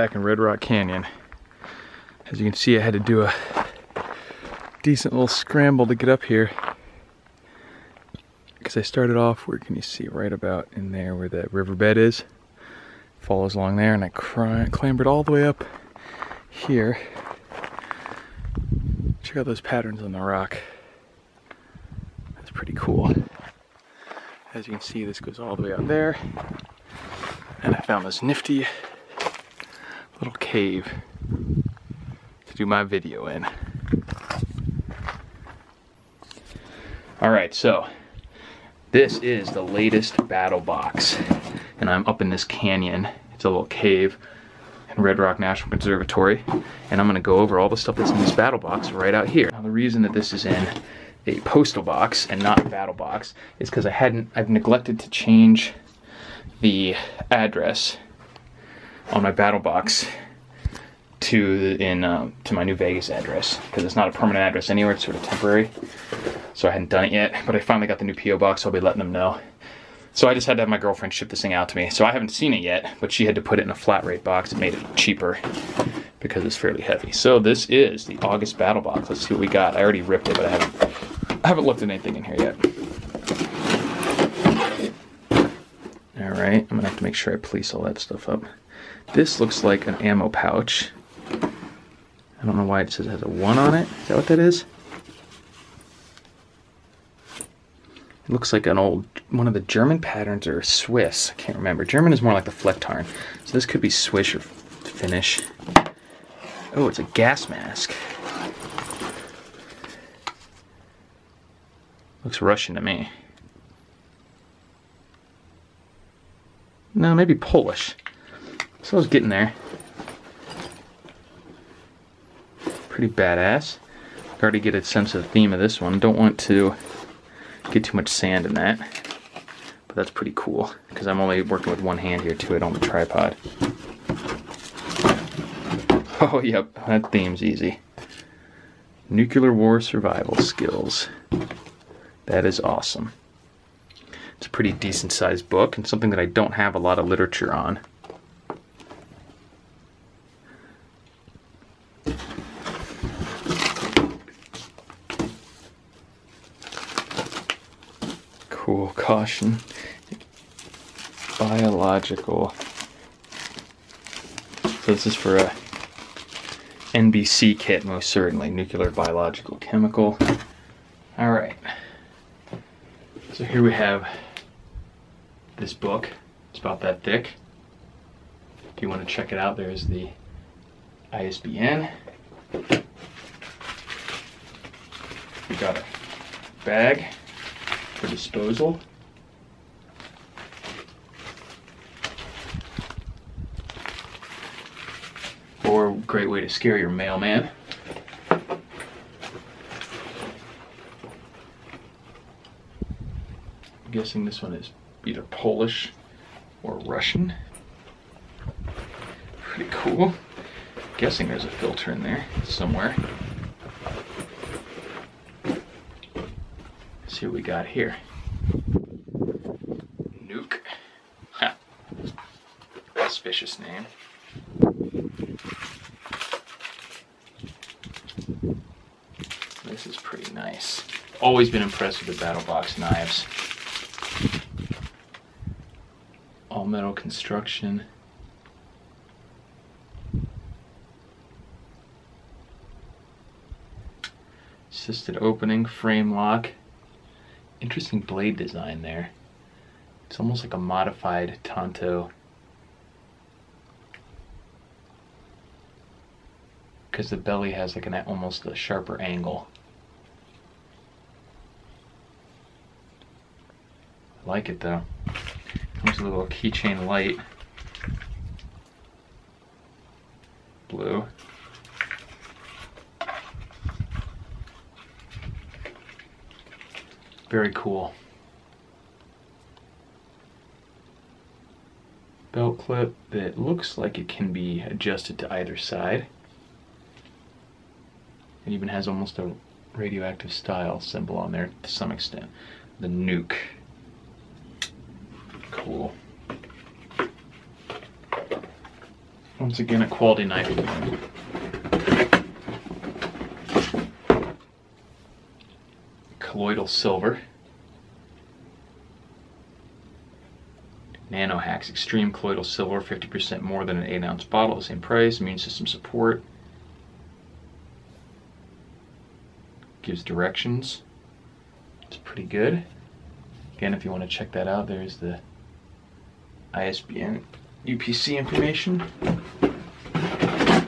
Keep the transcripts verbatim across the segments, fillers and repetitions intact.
back in Red Rock Canyon. As you can see, I had to do a decent little scramble to get up here, because I started off, where can you see, right about in there where that riverbed is, follows along there, and I clambered all the way up here. Check out those patterns on the rock. That's pretty cool. As you can see, this goes all the way out there, and I found this nifty little cave to do my video in. Alright, so this is the latest Battle Box, and I'm up in this canyon. It's a little cave in Red Rock National Conservatory, and I'm going to go over all the stuff that's in this Battle Box right out here. Now, the reason that this is in a postal box and not a Battle Box is because I hadn't, I've neglected to change the address on my Battle Box to in um, to my New Vegas address, because it's not a permanent address anywhere; it's sort of temporary. So I hadn't done it yet, but I finally got the new P O box, so I'll be letting them know. So I just had to have my girlfriend ship this thing out to me. So I haven't seen it yet, but she had to put it in a flat rate box. It made it cheaper because it's fairly heavy. So this is the August Battle Box. Let's see what we got. I already ripped it, but I haven't, I haven't looked at anything in here yet. All right, I'm going to have to make sure I police all that stuff up. This looks like an ammo pouch. I don't know why it says it has a one on it. Is that what that is? It looks like an old, one of the German patterns, or Swiss, I can't remember. German is more like the Flecktarn, so this could be Swiss or Finnish. Oh, it's a gas mask. Looks Russian to me. No, maybe Polish. So I was getting there. Pretty badass. I already get a sense of the theme of this one. Don't want to get too much sand in that, but that's pretty cool because I'm only working with one hand here too. I don't have a tripod. Oh yep, that theme's easy. Nuclear war survival skills. That is awesome. It's a pretty decent sized book and something that I don't have a lot of literature on. Cool. Caution. Biological. So this is for a N B C kit, most certainly. Nuclear, biological, chemical. All right. So here we have this book. It's about that thick. If you want to check it out, there's the I S B N. We got a bag for disposal. Or a great way to scare your mailman. I'm guessing this one is either Polish or Russian. Pretty cool. I'm guessing there's a filter in there somewhere. See what we got here. Nuke. Huh. Suspicious name. This is pretty nice. Always been impressed with the Battle Box knives. All metal construction. Assisted opening, frame lock. Interesting blade design there. It's almost like a modified Tonto, because the belly has like an almost a sharper angle. I like it though. Comes with a little keychain light. Blue. Very cool. Belt clip that looks like it can be adjusted to either side. It even has almost a radioactive style symbol on there to some extent. The nuke. Cool. Once again, a quality knife. Colloidal silver. NanoHacks extreme colloidal silver, fifty percent more than an eight ounce bottle, the same price. Immune system support. Gives directions. It's pretty good. Again, if you want to check that out, there's the I S B N U P C information. I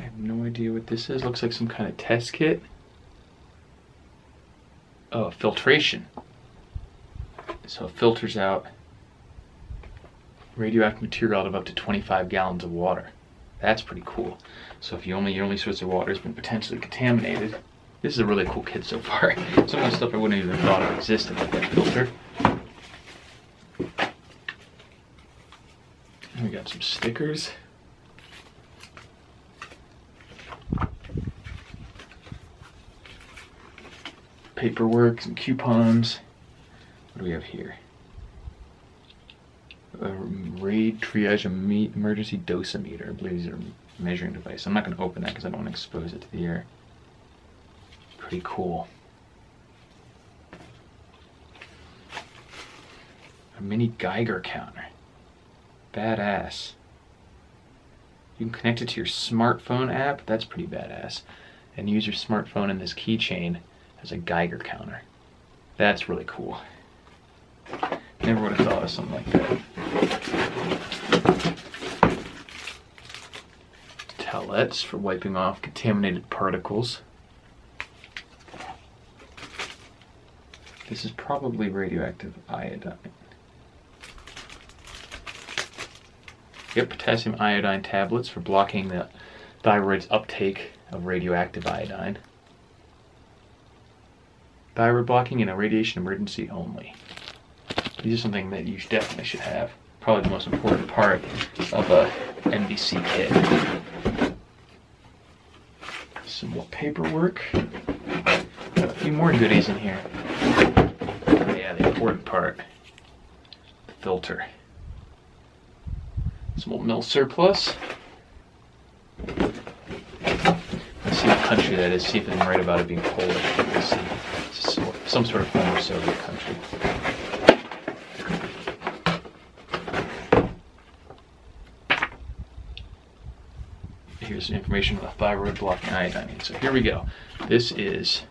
have no idea what this is. Looks like some kind of test kit. Oh, filtration. So it filters out radioactive material out of up to twenty-five gallons of water. That's pretty cool. So if you only your only source of water has been potentially contaminated. This is a really cool kit so far. Some of the stuff I wouldn't even have thought of existed, like that filter. And we got some stickers. Paperwork, some coupons. What do we have here? A RAID triage emergency dosimeter. I believe these are a measuring device. I'm not going to open that because I don't want to expose it to the air. Pretty cool. A mini Geiger counter. Badass. You can connect it to your smartphone app. That's pretty badass. And use your smartphone and this keychain as a Geiger counter. That's really cool. Never would have thought of something like that. Towelettes for wiping off contaminated particles. This is probably radioactive iodine. Yep, potassium iodine tablets for blocking the thyroid's uptake of radioactive iodine. Thyroid blocking in a radiation emergency only. These are something that you definitely should have. Probably the most important part of a N V C kit. Some more paperwork. Got a few more goodies in here. Oh yeah, the important part. The filter. Some old mill surplus. Let's see what country that is. See if I'm right about it being cold. Let's see. Some sort of former Soviet country. Here's some information on the thyroid blocking iodine. So here we go. This is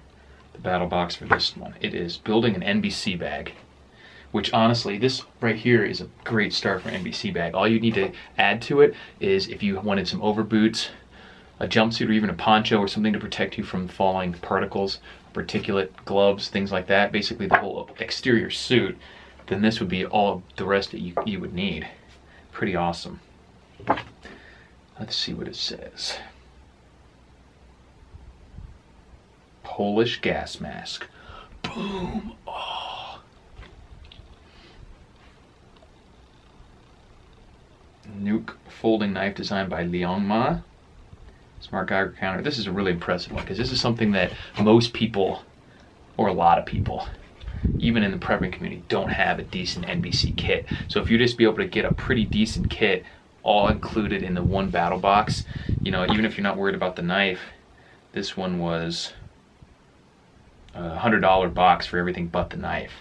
the battle box for this one. It is building an N B C bag, which honestly, this right here is a great start for an N B C bag. All you need to add to it is if you wanted some overboots, a jumpsuit, or even a poncho or something to protect you from falling particles, particulate, gloves, things like that, basically the whole exterior suit, then this would be all the rest that you, you would need. Pretty awesome. Let's see what it says. Polish gas mask. Boom! Oh. Nuke folding knife designed by Liang Ma. Smart Geiger counter. This is a really impressive one because this is something that most people, or a lot of people, even in the prepping community, don't have a decent N B C kit. So if you just be able to get a pretty decent kit, all included in the one battle box, you know, even if you're not worried about the knife, this one was a one hundred dollar box for everything but the knife,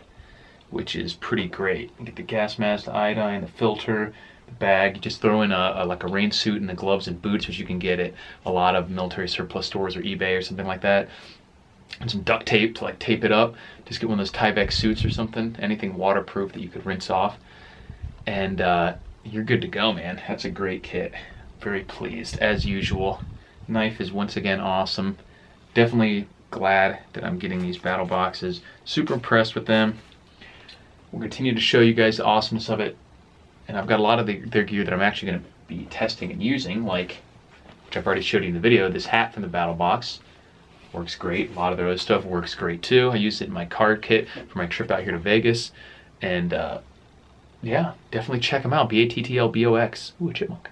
which is pretty great. You get the gas mask, the iodine, the filter, bag. You just throw in a, a like a rain suit and the gloves and boots, which you can get at a lot of military surplus stores or eBay or something like that, and some duct tape to like tape it up. Just get one of those Tyvek suits or something, anything waterproof that you could rinse off, and uh, you're good to go, man. That's a great kit. Very pleased as usual. Knife is once again awesome. Definitely glad that I'm getting these battle boxes. Super impressed with them. We'll continue to show you guys the awesomeness of it. And I've got a lot of the, their gear that I'm actually going to be testing and using, like, which I've already showed you in the video, this hat from the Battle Box works great. A lot of their other stuff works great too. I used it in my card kit for my trip out here to Vegas. And uh, yeah, definitely check them out. B A T T L B O X. Ooh, a chipmunk.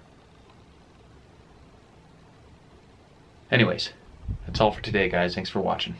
Anyways, that's all for today, guys. Thanks for watching.